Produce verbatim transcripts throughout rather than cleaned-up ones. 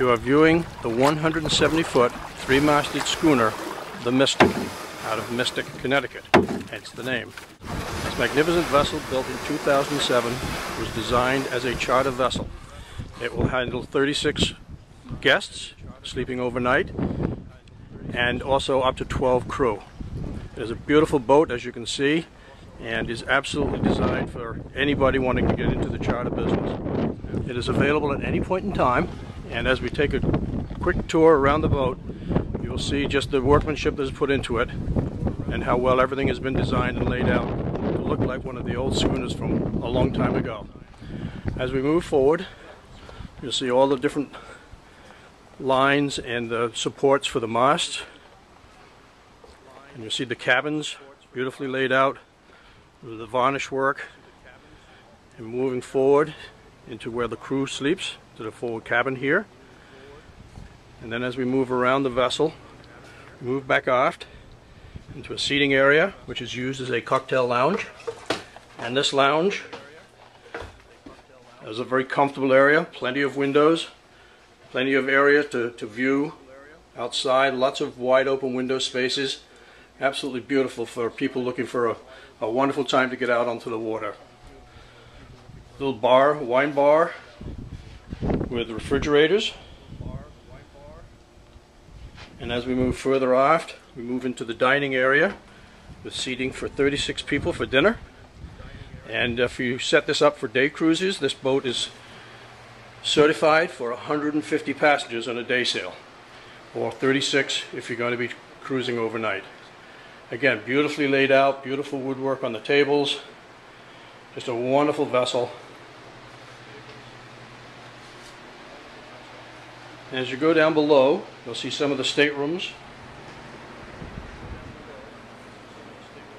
You are viewing the one hundred seventy foot three-masted schooner, the Mystic, out of Mystic, Connecticut, hence the name. This magnificent vessel, built in two thousand seven, was designed as a charter vessel. It will handle thirty-six guests sleeping overnight and also up to twelve crew. It is a beautiful boat, as you can see, and is absolutely designed for anybody wanting to get into the charter business. It is available at any point in time. And as we take a quick tour around the boat, you'll see just the workmanship that's put into it and how well everything has been designed and laid out to look like one of the old schooners from a long time ago. As we move forward, you'll see all the different lines and the supports for the mast. And you'll see the cabins beautifully laid out with the varnish work. And moving forward into where the crew sleeps, to the forward cabin here. And then as we move around the vessel, move back aft into a seating area which is used as a cocktail lounge. And this lounge is a very comfortable area, plenty of windows, plenty of area to, to view outside, lots of wide open window spaces. Absolutely beautiful for people looking for a, a wonderful time to get out onto the water. Little bar, wine bar, with refrigerators. And as we move further aft, we move into the dining area with seating for thirty-six people for dinner. And if you set this up for day cruises, this boat is certified for one hundred fifty passengers on a day sail, or thirty-six if you're going to be cruising overnight. Again, beautifully laid out, beautiful woodwork on the tables. Just a wonderful vessel. As you go down below, you'll see some of the staterooms.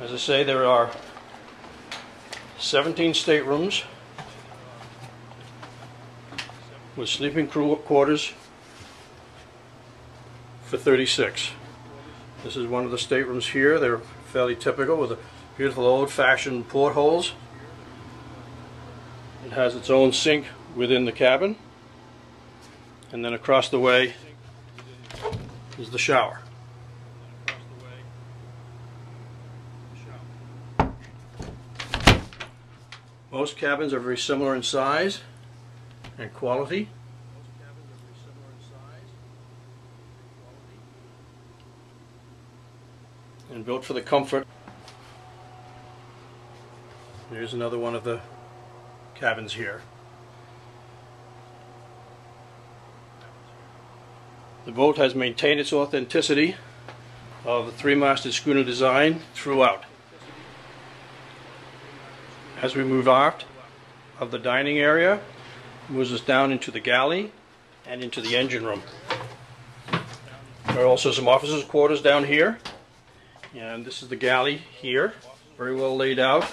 As I say, there are seventeen staterooms with sleeping crew quarters for thirty-six. This is one of the staterooms here. They're fairly typical with beautiful old-fashioned portholes. It has its own sink within the cabin. And then across the way is the shower. Most cabins are very similar in size and quality. And built for the comfort. Here's another one of the cabins here. The boat has maintained its authenticity of the three-masted schooner design throughout. As we move aft of the dining area, it moves us down into the galley and into the engine room. There are also some officers' quarters down here, and this is the galley here, very well laid out.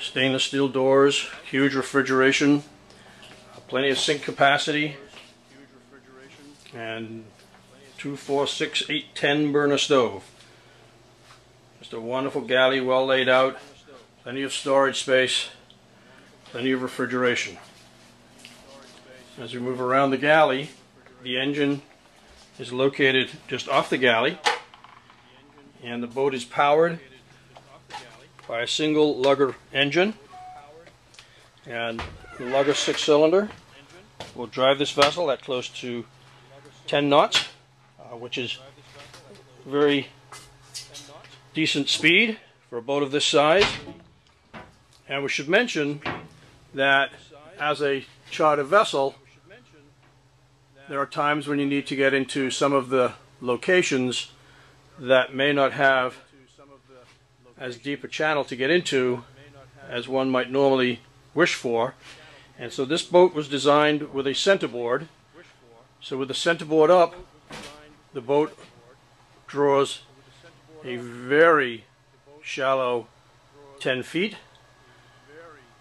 Stainless steel doors, huge refrigeration, plenty of sink capacity, and two, four, six, eight, ten burner stove. Just a wonderful galley, well laid out, plenty of storage space, plenty of refrigeration. As we move around the galley, the engine is located just off the galley, and the boat is powered by a single lugger engine, and the lugger six cylinder will drive this vessel at close to ten knots, uh, which is very decent speed for a boat of this size. And we should mention that as a charter vessel, there are times when you need to get into some of the locations that may not have as deep a channel to get into as one might normally wish for. And so this boat was designed with a centerboard. So with the centerboard up, the boat draws a very shallow ten feet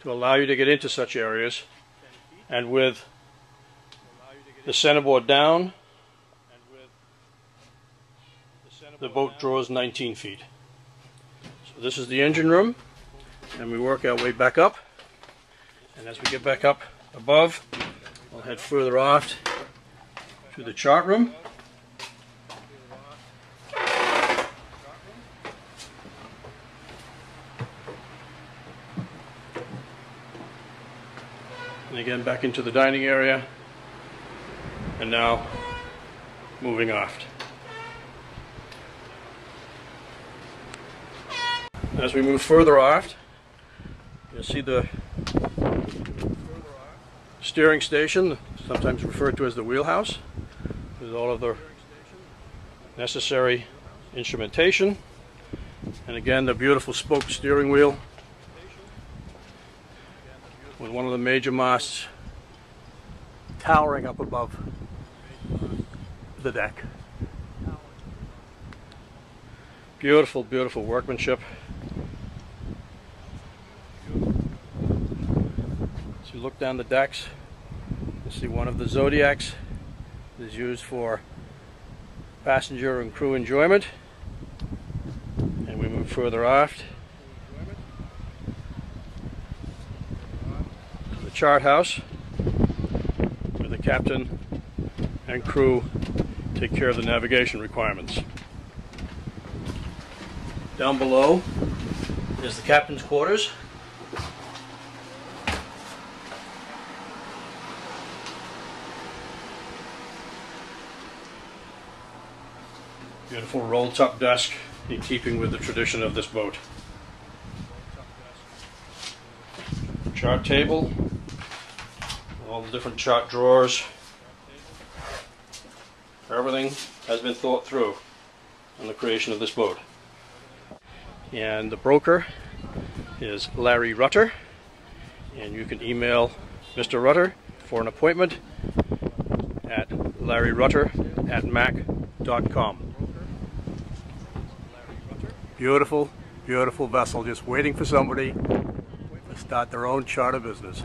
to allow you to get into such areas. And with the centerboard down, the boat draws nineteen feet. So this is the engine room, and we work our way back up. And as we get back up above, I'll head further off to the chart room. And again back into the dining area, and now moving aft. As we move further aft, you'll see the steering station, sometimes referred to as the wheelhouse, with all of the necessary instrumentation, and again the beautiful spoke steering wheel with one of the major masts towering up above the deck. Beautiful, beautiful workmanship. As you look down the decks, you see one of the Zodiacs is used for passenger and crew enjoyment. And we move further aft. Chart house, where the captain and crew take care of the navigation requirements. Down below is the captain's quarters. Beautiful roll-top desk in keeping with the tradition of this boat. Chart table, all the different chart drawers. Everything has been thought through in the creation of this boat. And the broker is Larry Rutter, and you can email Mister Rutter for an appointment at larry rutter at mac dot com. Beautiful, beautiful vessel, just waiting for somebody to start their own charter business.